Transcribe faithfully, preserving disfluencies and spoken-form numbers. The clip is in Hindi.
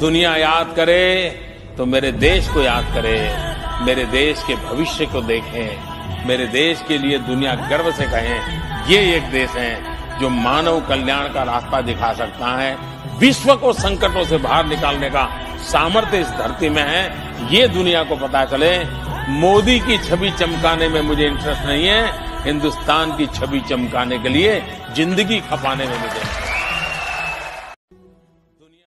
दुनिया याद करे तो मेरे देश को याद करे, मेरे देश के भविष्य को देखें, मेरे देश के लिए दुनिया गर्व से कहें ये एक देश है जो मानव कल्याण का रास्ता दिखा सकता है, विश्व को संकटों से बाहर निकालने का सामर्थ्य इस धरती में है, ये दुनिया को पता चले। मोदी की छवि चमकाने में मुझे इंटरेस्ट नहीं है, हिंदुस्तान की छवि चमकाने के लिए जिंदगी खपाने में मुझे